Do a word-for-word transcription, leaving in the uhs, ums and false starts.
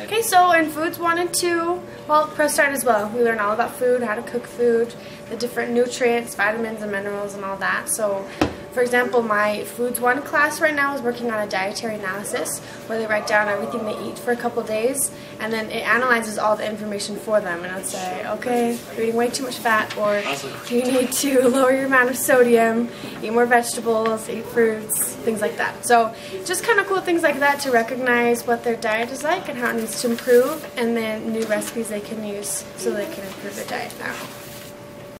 Okay, so in foods one and two, well, ProStart as well. We learn all about food, how to cook food, the different nutrients, vitamins and minerals and all that. So, for example, my foods one class right now is working on a dietary analysis where they write down everything they eat for a couple days, and then it analyzes all the information for them. And I'll say, okay, you're eating way too much fat, or you need to lower your amount of sodium, eat more vegetables, eat fruits, things like that. So just kind of cool things like that to recognize what their diet is like and how it needs to improve, and then new recipes they can use so they can improve their diet now.